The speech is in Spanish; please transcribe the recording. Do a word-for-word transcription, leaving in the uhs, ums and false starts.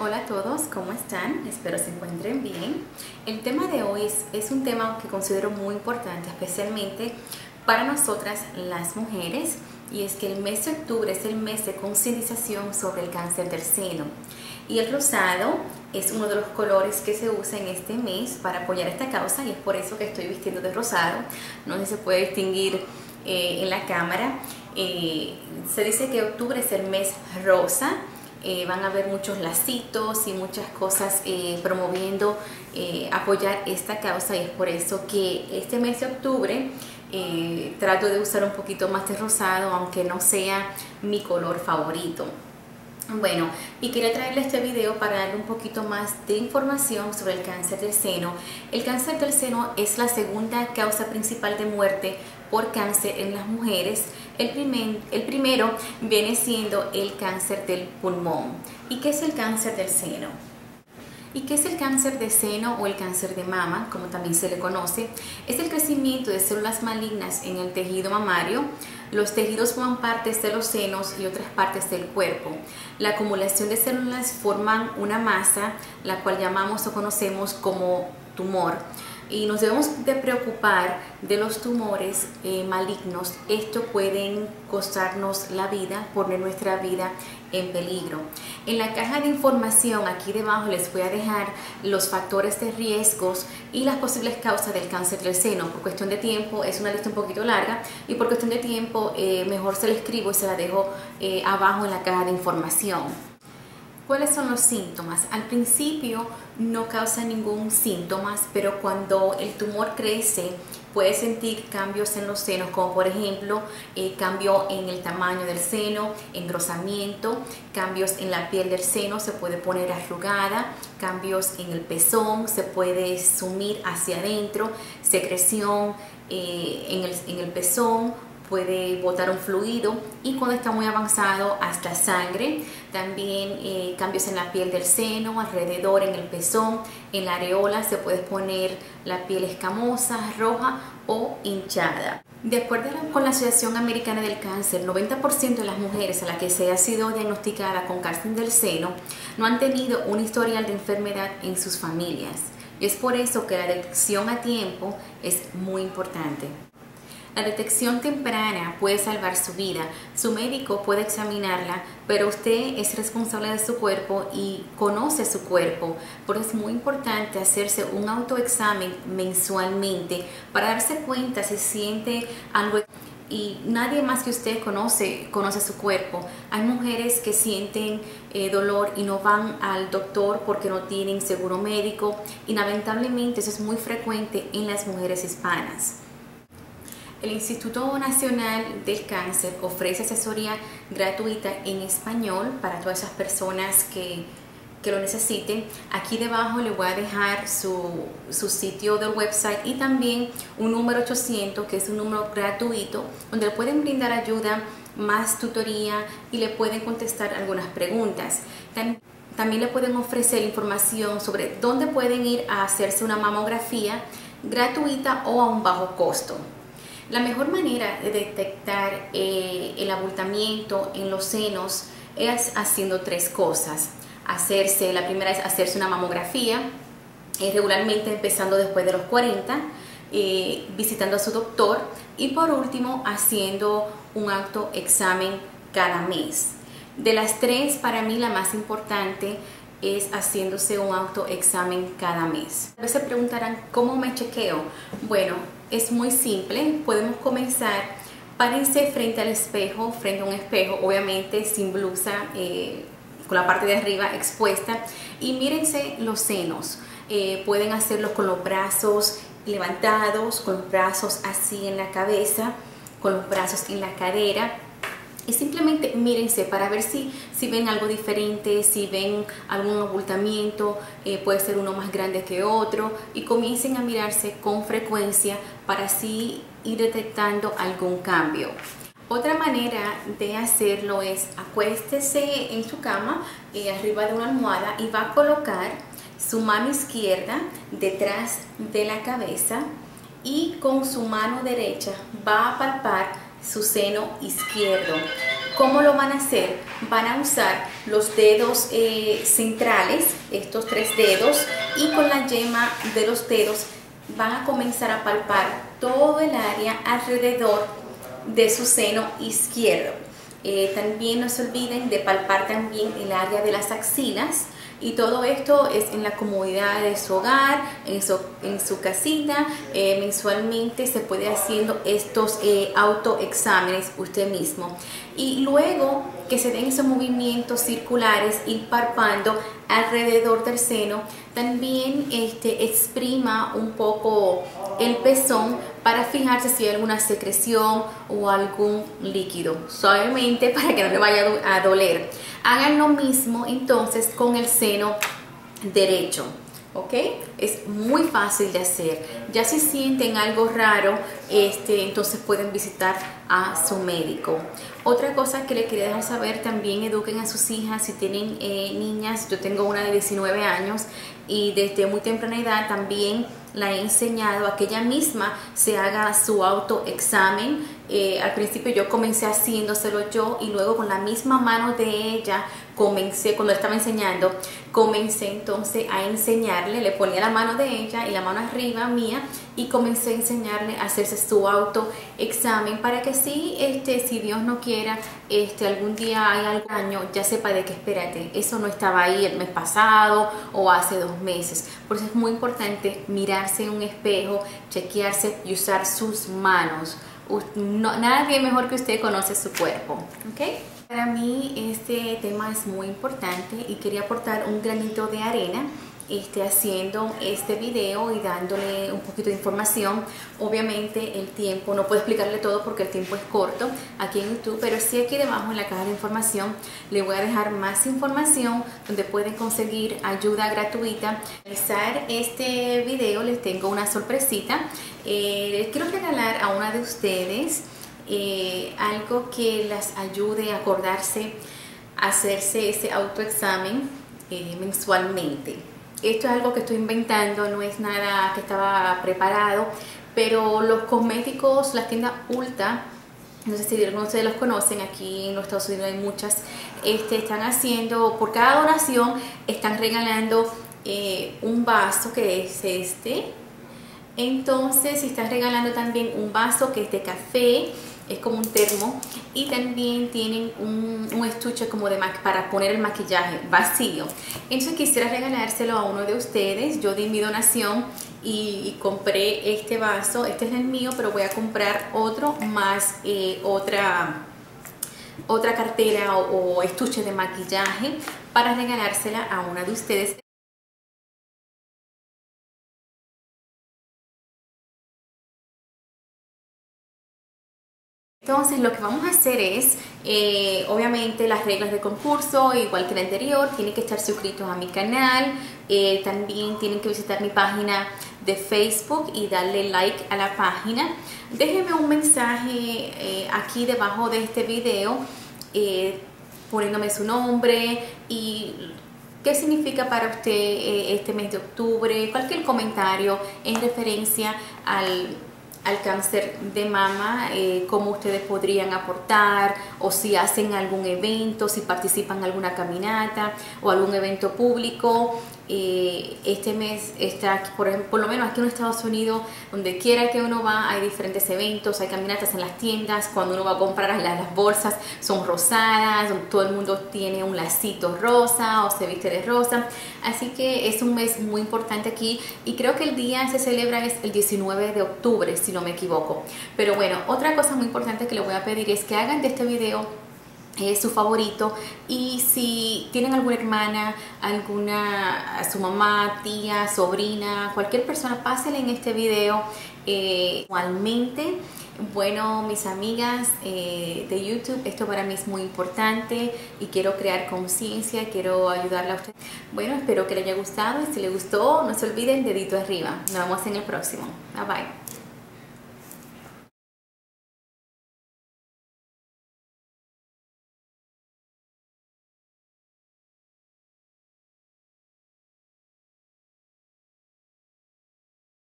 Hola a todos, ¿cómo están? Espero se encuentren bien. El tema de hoy es, es un tema que considero muy importante, especialmente para nosotras las mujeres, y es que el mes de octubre es el mes de concientización sobre el cáncer del seno. Y el rosado es uno de los colores que se usa en este mes para apoyar esta causa, y es por eso que estoy vistiendo de rosado. No sé si se puede distinguir eh, en la cámara. Eh, se dice que octubre es el mes rosa. Eh, van a haber muchos lacitos y muchas cosas eh, promoviendo eh, apoyar esta causa, y es por eso que este mes de octubre eh, trato de usar un poquito más de rosado, aunque no sea mi color favorito. Bueno, y quería traerle este video para darle un poquito más de información sobre el cáncer del seno. El cáncer del seno es la segunda causa principal de muerte por cáncer en las mujeres. El, primer, el primero viene siendo el cáncer del pulmón. ¿Y qué es el cáncer del seno? ¿Y qué es el cáncer de seno o el cáncer de mama, como también se le conoce? Es el crecimiento de células malignas en el tejido mamario. Los tejidos forman partes de los senos y otras partes del cuerpo. La acumulación de células forman una masa, la cual llamamos o conocemos como tumor. Y nos debemos de preocupar de los tumores eh, malignos. Estos pueden costarnos la vida, poner nuestra vida en peligro. En la caja de información aquí debajo les voy a dejar los factores de riesgos y las posibles causas del cáncer del seno. Por cuestión de tiempo, es una lista un poquito larga, y por cuestión de tiempo eh, mejor se la escribo y se la dejo eh, abajo en la caja de información. ¿Cuáles son los síntomas? Al principio no causa ningún síntoma, pero cuando el tumor crece puede sentir cambios en los senos, como por ejemplo eh, cambio en el tamaño del seno, engrosamiento, cambios en la piel del seno, se puede poner arrugada, cambios en el pezón, se puede sumir hacia adentro, secreción eh, en, el, en el pezón, puede botar un fluido, y cuando está muy avanzado hasta sangre. También eh, cambios en la piel del seno, alrededor, en el pezón, en la areola, se puede poner la piel escamosa, roja o hinchada. De acuerdo con la Asociación Americana del Cáncer, noventa por ciento de las mujeres a las que se ha sido diagnosticada con cáncer del seno no han tenido un historial de enfermedad en sus familias. Y es por eso que la detección a tiempo es muy importante. La detección temprana puede salvar su vida. Su médico puede examinarla, pero usted es responsable de su cuerpo y conoce su cuerpo. Por eso es muy importante hacerse un autoexamen mensualmente para darse cuenta si siente algo. Y nadie más que usted conoce, conoce su cuerpo. Hay mujeres que sienten eh, dolor y no van al doctor porque no tienen seguro médico, y lamentablemente eso es muy frecuente en las mujeres hispanas. El Instituto Nacional del Cáncer ofrece asesoría gratuita en español para todas esas personas que, que lo necesiten. Aquí debajo les voy a dejar su, su sitio del website, y también un número ochocientos, que es un número gratuito, donde le pueden brindar ayuda, más tutoría, y le pueden contestar algunas preguntas. También También le pueden ofrecer información sobre dónde pueden ir a hacerse una mamografía gratuita o a un bajo costo. La mejor manera de detectar eh, el abultamiento en los senos es haciendo tres cosas. Hacerse, la primera es hacerse una mamografía, eh, regularmente empezando después de los cuarenta, eh, visitando a su doctor, y por último haciendo un autoexamen cada mes. De las tres, para mí la más importante es haciéndose un autoexamen cada mes. A veces se preguntarán, ¿cómo me chequeo? Bueno, es muy simple. Podemos comenzar, párense frente al espejo, frente a un espejo, obviamente sin blusa, eh, con la parte de arriba expuesta, y mírense los senos. Eh, pueden hacerlo con los brazos levantados, con los brazos así en la cabeza, con los brazos en la cadera. Y simplemente mírense para ver si, si ven algo diferente, si ven algún abultamiento, eh, puede ser uno más grande que otro, y comiencen a mirarse con frecuencia para así ir detectando algún cambio. Otra manera de hacerlo es acuéstese en su cama, eh, arriba de una almohada, y va a colocar su mano izquierda detrás de la cabeza, y con su mano derecha va a palpar su seno izquierdo. ¿Cómo lo van a hacer? Van a usar los dedos eh, centrales, estos tres dedos, y con la yema de los dedos van a comenzar a palpar todo el área alrededor de su seno izquierdo. Eh, también no se olviden de palpar también el área de las axilas, y todo esto es en la comodidad de su hogar, en su, en su casita. Eh, mensualmente se puede ir haciendo estos eh, autoexámenes usted mismo, y luego que se den esos movimientos circulares, ir palpando alrededor del seno. También este, exprima un poco el pezón para fijarse si hay alguna secreción o algún líquido, suavemente, para que no le vaya a doler. Hagan lo mismo entonces con el seno derecho, ¿ok? Es muy fácil de hacer. Ya si sienten algo raro, este, entonces pueden visitar a su médico. Otra cosa que le quería dejar saber, también eduquen a sus hijas si tienen eh, niñas. Yo tengo una de diecinueve años y desde muy temprana edad también la he enseñado a que ella misma se haga su autoexamen. Eh, al principio yo comencé haciéndoselo yo, y luego con la misma mano de ella comencé, cuando estaba enseñando, comencé entonces a enseñarle, le ponía la mano de ella y la mano arriba mía, y comencé a enseñarle a hacerse su autoexamen para que sí, este, si Dios no quiera, este, algún día hay algún año, ya sepa de que espérate, eso no estaba ahí el mes pasado o hace dos meses. Por eso es muy importante mirarse en un espejo, chequearse y usar sus manos. No, nadie mejor que usted conoce su cuerpo, ¿okay? Para mí este tema es muy importante y quería aportar un granito de arena este, haciendo este video y dándole un poquito de información. Obviamente el tiempo, no puedo explicarle todo porque el tiempo es corto aquí en YouTube, pero sí aquí debajo en la caja de información le voy a dejar más información donde pueden conseguir ayuda gratuita. Para realizar este video les tengo una sorpresita. Eh, les quiero regalar a una de ustedes eh, algo que las ayude a acordarse, a hacerse ese autoexamen eh, mensualmente. Esto es algo que estoy inventando, no es nada que estaba preparado, pero los cosméticos, las tiendas Ulta, no sé si algunos de ustedes los conocen, aquí en los Estados Unidos hay muchas, este, están haciendo, por cada donación, están regalando eh, un vaso que es este. Entonces, están regalando también un vaso que es de café, es como un termo, y también tienen un, un estuche como de para poner el maquillaje vacío. Entonces quisiera regalárselo a uno de ustedes. Yo di mi donación y, y compré este vaso, este es el mío, pero voy a comprar otro más eh, otra, otra cartera o, o estuche de maquillaje para regalársela a una de ustedes. Entonces lo que vamos a hacer es, eh, obviamente las reglas del concurso, igual que el anterior, tienen que estar suscritos a mi canal, eh, también tienen que visitar mi página de Facebook y darle like a la página. Déjenme un mensaje eh, aquí debajo de este video, eh, poniéndome su nombre y qué significa para usted eh, este mes de octubre, cualquier comentario en referencia al... al cáncer de mama, eh, cómo ustedes podrían aportar, o si hacen algún evento, si participan en alguna caminata o algún evento público. Eh, este mes está, por, por lo menos aquí en los Estados Unidos, donde quiera que uno va, hay diferentes eventos, hay caminatas en las tiendas, cuando uno va a comprar las, las bolsas son rosadas, todo el mundo tiene un lacito rosa o se viste de rosa, así que es un mes muy importante aquí, y creo que el día se celebra es el diecinueve de octubre, si no me equivoco. Pero bueno, otra cosa muy importante que les voy a pedir es que hagan de este video es su favorito, y si tienen alguna hermana, alguna, su mamá, tía, sobrina, cualquier persona, pásenle en este video. Eh, igualmente, bueno, mis amigas eh, de YouTube, esto para mí es muy importante y quiero crear conciencia, quiero ayudarla a ustedes. Bueno, espero que les haya gustado, y si les gustó, no se olviden, dedito arriba. Nos vemos en el próximo. Bye bye.